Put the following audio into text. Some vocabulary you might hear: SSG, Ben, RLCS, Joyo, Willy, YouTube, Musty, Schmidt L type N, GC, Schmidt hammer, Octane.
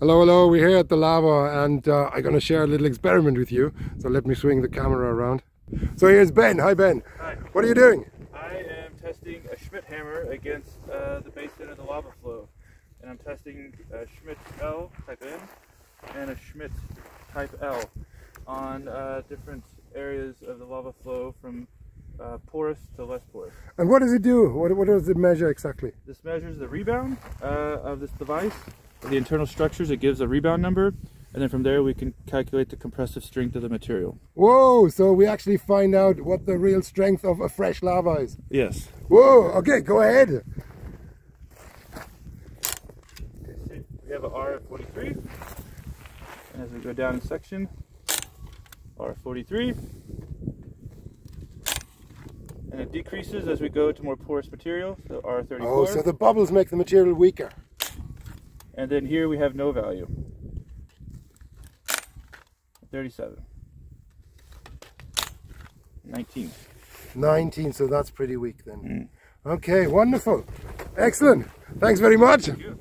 Hello, hello, we're here at the lava and I'm going to share a little experiment with you. So let me swing the camera around. So here's Ben. Hi, Ben. Hi. What are you doing? I am testing a Schmidt hammer against the basin of the lava flow. And I'm testing a Schmidt L type N and a Schmidt type L on different areas of the lava flow from porous to less porous. And what does it do? What does it measure exactly? This measures the rebound of this device. The internal structures, it gives a rebound number, and then from there we can calculate the compressive strength of the material. Whoa, so we actually find out what the real strength of a fresh lava is. Yes. Whoa, okay, go ahead. We have an R of 43, and as we go down in section, R of 43, and it decreases as we go to more porous material, so R of 34. Oh, so the bubbles make the material weaker. And then here we have no value, 37, 19. 19, so that's pretty weak then. Okay, wonderful. Excellent. Thanks very much. Thank you.